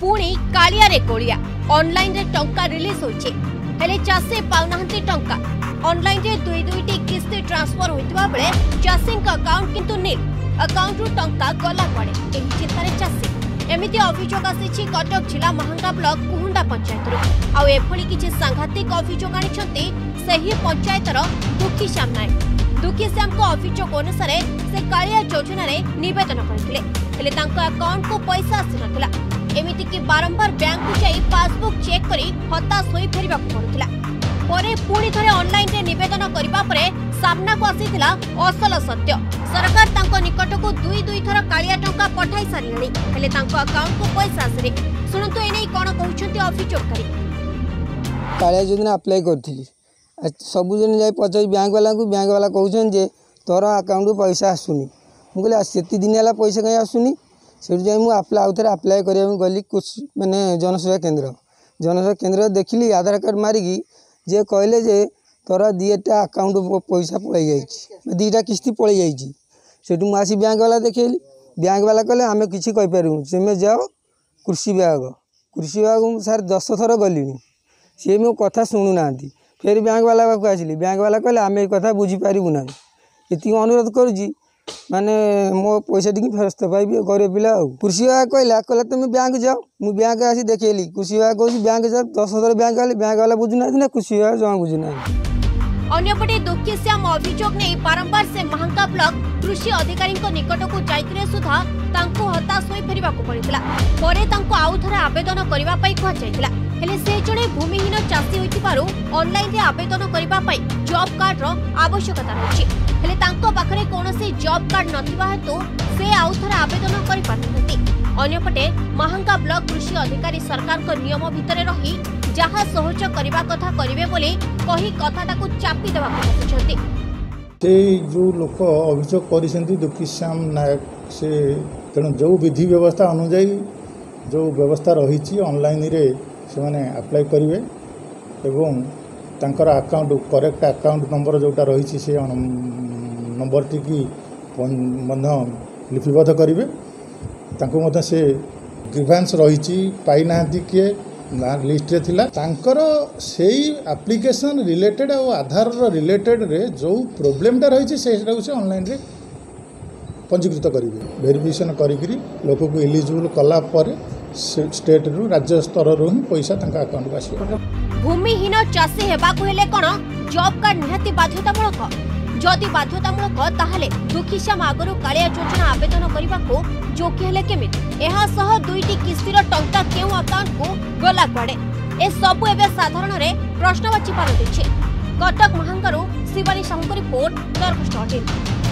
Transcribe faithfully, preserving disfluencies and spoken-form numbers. पुणी कालियारे कोलिया ऑनलाइन रे टंका रिलीज होचे हेले चासे पाउनांती टंका ऑनलाइन रे दुई दुईटी किस्ती ट्रांसफर होइतबा बेले चासिंग का अकाउंट किंतु नील अकाउंट रु टंका गला पड़े एही चिंतारे चासी एमिति अभियोग आसीछि कटक जिला महांगा ब्लॉक कुहुंडा पंचायत रु आ एभली किछि सांघातिक अभियोग आनिछन्ते सेही पंचायत रो दुखी श्याम नायक दुखी श्याम को अभियोग अनुसार से कालिया योजना रे निवेदन करथिले हेले तांको अकाउंट को पैसा आसिनथिला एमिति कि बारंबार बैंक को जाई पासबुक चेक करी हताश होई फेरबा पड़ुतला परे पुणी थरे ऑनलाइन रे निवेदन करबा परे सामना को आसीथिला असल सत्य सरकार तांको निकट को दुई दुई थरा कालिया टंका पठाई सारिलेनी हेले तांको अकाउंट को पैसा आसरे सुनंतो एनै कोन कहउछन्ती अभियोग करी कालिया योजना अप्लाई करथिली सब जन जाई पछै बैंक वाला को बैंक वाला कहउछन जे तोर अकाउंट पैसा आसुनी मु कहले सेति दिन वाला पैसा कहीं आसुनी सेठ जाए मुझे आप्ला आउ थे आप्लाय करें गली कुछ मैंने जनसेवा केन्द्र जनसेवा केन्द्र देखिली आधार कार्ड मारिकी जे कहले जे तोरा दीटा अकाउंट पैसा पलि जाइए दीटा किस्ती पलि जाइए सेठ मु आसी बैंक वाला देखली बैंक वाला कहले आम किसी कहीपरू से जाओ कृषि विभाग कृषि विभाग को सार दस थर गली सी मो कथा शुणुना फिर बैंक वाला पाक आसली बैंक वाला कहले आम कथा बुझीपरूना ये अनुरोध करुँगी माने मो पैसा टी फेरस्त पाइबी गरीब पिला कृषि विभाग कहला कहला तुम बैंक जाओ मु बैंक आसी देखली कृषि विभाग कहूँ बैंक जाओ दस हजार बैंक आले बैंक वाला बुझुना ना कृषि विभाग जहाँ बुझुना अन्यपटे दुखी श्याम अभियोग नहीं बारंबार से महांगा ब्लॉक कृषि अधिकारी निकट को जाते सुधा हताश हो फेर पड़ा पर आउ थे आवेदन करने कहले से जड़े भूमिहीन चाषी होनल आवेदन करने जॉब कार्ड आवश्यकता रही पाखे कौन से जॉब कार्ड ना हेतु से आउ थे आवेदन करपटे महांगा ब्लॉक कृषि अधिकारी सरकार को नियम भितर रही जहाँ सहज करने कथा करेंगे बोली कही कथाटा चापी देवाकते जो लोक अभियोग कर दुखी श्याम नायक से तेणु जो विधि व्यवस्था अनुजाई जो व्यवस्था रही ऑनलाइन रे से अप्लाई करेंगे एवं तांकर अकाउंट करेक्ट अकाउंट नंबर जोटा रही से नंबर टी की लिपिबद्ध करेंगे तांको से ग्रीवेंस रही पाईना किए ना लिस्ट रे थिला तांकर सेई एप्लिकेशन रिलेटेड और आधार रिलेटेड रे जो प्रोब्लेमटा रही से ऑनलाइन रे पंजीकृत करेंगे भेरिफिकेशन करी लोक को एलिजिबल कला पर स्टेट रु राज्य स्तर रु ही पैसा तांका अकाउंट आसीबो भूमिहीन चासी हेबा को हेले कोन जॉब कार्ड निहाती बाध्यतामूलक जदि बाध्यतामूलक ताहले दुखी श्याम आगरो कालिया योजना आवेदन करने को जोग्य हेले केमिति एहासह दुईटी किस्तीर टंका केउ अकाउंट को गला पड़े ए सबु एबे साधारण रे प्रश्नवाची पालटिछे कटक महांगारू शिवानी साहू रिपोर्ट दर्शक।